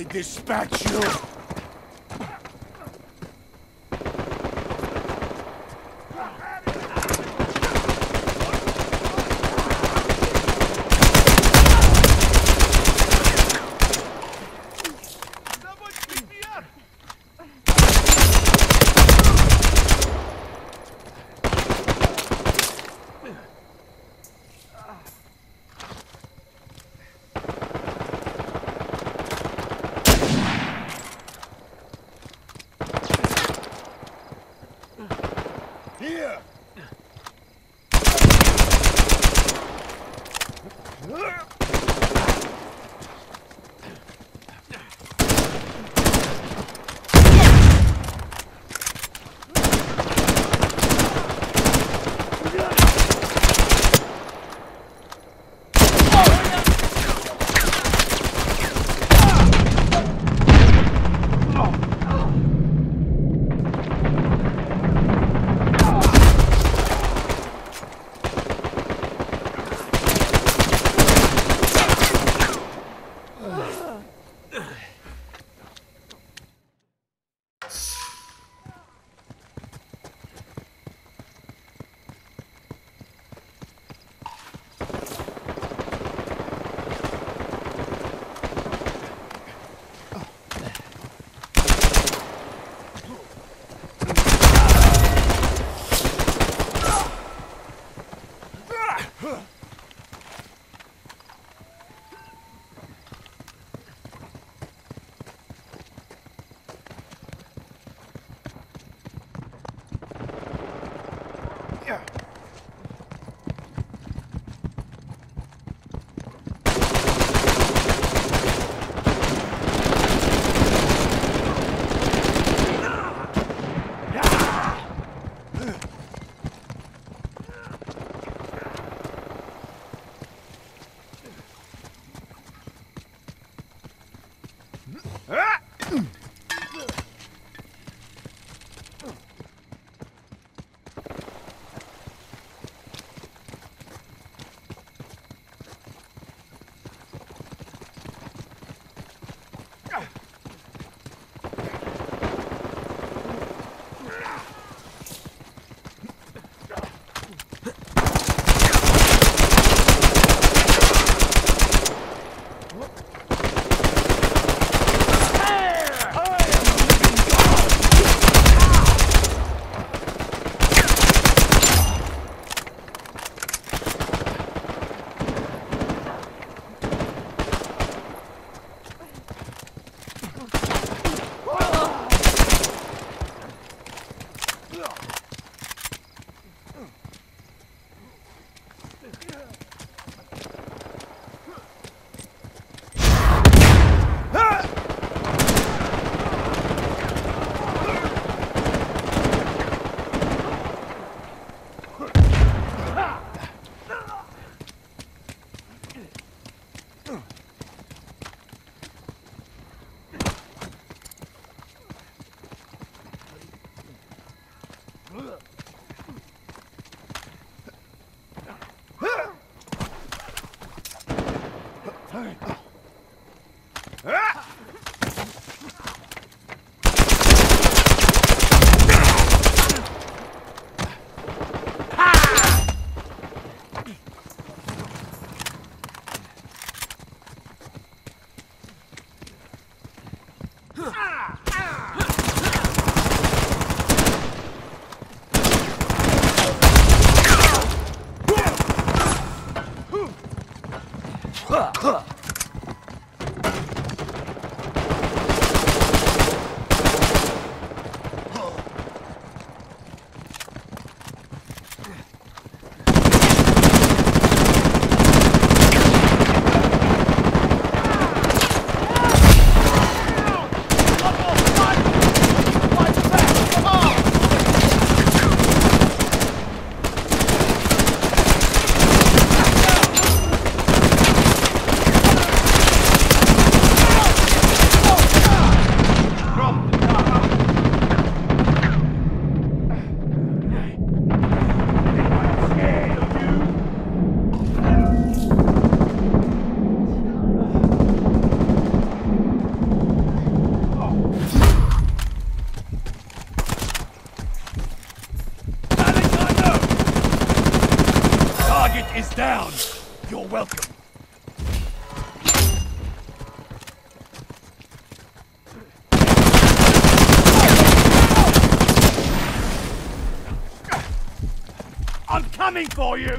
I dispatch you. coming for you!